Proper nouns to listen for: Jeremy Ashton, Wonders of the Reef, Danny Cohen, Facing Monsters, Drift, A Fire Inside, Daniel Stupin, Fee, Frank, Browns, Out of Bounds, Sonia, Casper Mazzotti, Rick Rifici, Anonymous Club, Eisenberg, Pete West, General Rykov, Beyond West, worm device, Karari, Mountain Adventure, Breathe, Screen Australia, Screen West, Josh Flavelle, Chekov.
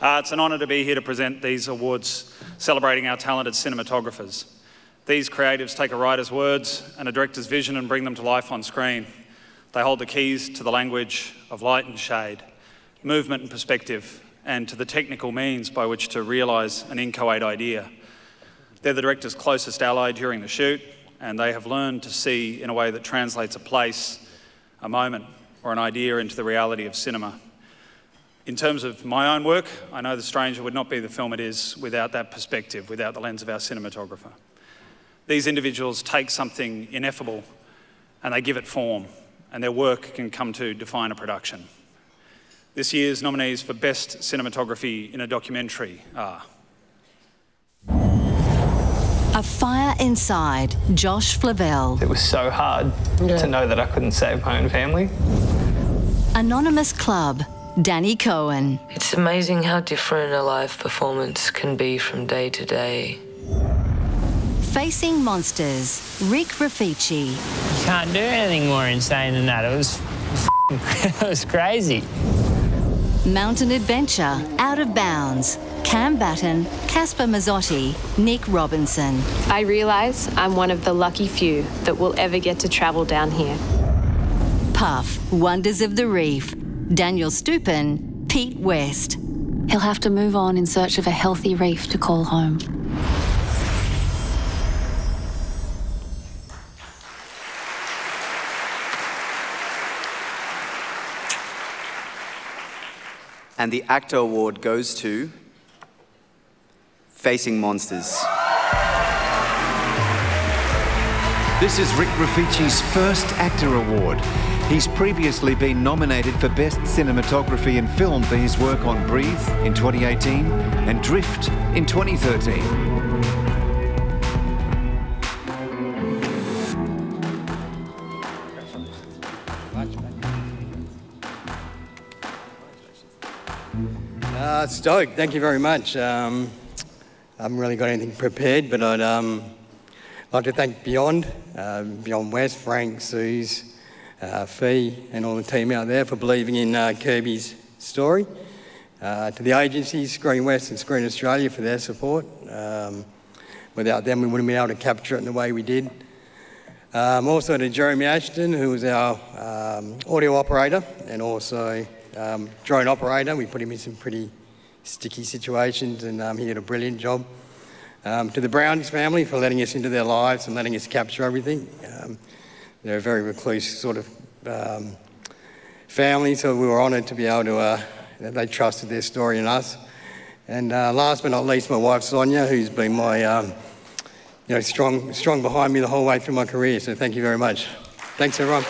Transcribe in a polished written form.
It's an honour to be here to present these awards celebrating our talented cinematographers. These creatives take a writer's words and a director's vision and bring them to life on screen. They hold the keys to the language of light and shade, movement and perspective, and to the technical means by which to realise an inchoate idea. They're the director's closest ally during the shoot, and they have learned to see in a way that translates a place, a moment, or an idea into the reality of cinema. In terms of my own work, I know The Stranger would not be the film it is without that perspective, without the lens of our cinematographer. These individuals take something ineffable and they give it form, and their work can come to define a production. This year's nominees for Best Cinematography in a Documentary are A Fire Inside, Josh Flavelle. It was so hard to know that I couldn't save my own family. Anonymous Club, Danny Cohen. It's amazing how different a live performance can be from day to day. Facing Monsters, Rick Rifici. You can't do anything more insane than that. It was it was crazy. Mountain Adventure, Out of Bounds, Cam Batten, Casper Mazzotti, Nick Robinson. I realise I'm one of the lucky few that will ever get to travel down here. Puff, Wonders of the Reef, Daniel Stupin, Pete West. He'll have to move on in search of a healthy reef to call home. And the Actor Award goes to Facing Monsters. This is Rick Rifici's first Actor Award. He's previously been nominated for Best Cinematography in Film for his work on Breathe in 2018 and Drift in 2013. Stoked, thank you very much. I haven't really got anything prepared, but I'd like to thank Beyond West, Frank, Suze, Fee, and all the team out there for believing in Kirby's story. To the agencies, Screen West and Screen Australia, for their support. Without them, we wouldn't have been able to capture it in the way we did. Also to Jeremy Ashton, who was our audio operator and also drone operator. We put him in some pretty sticky situations, and he did a brilliant job. To the Browns family for letting us into their lives and letting us capture everything. They're a very recluse sort of family, so we were honoured to be able to, they trusted their story in us. And last but not least, my wife Sonia, who's been my, strong behind me the whole way through my career. So thank you very much. Thanks everyone.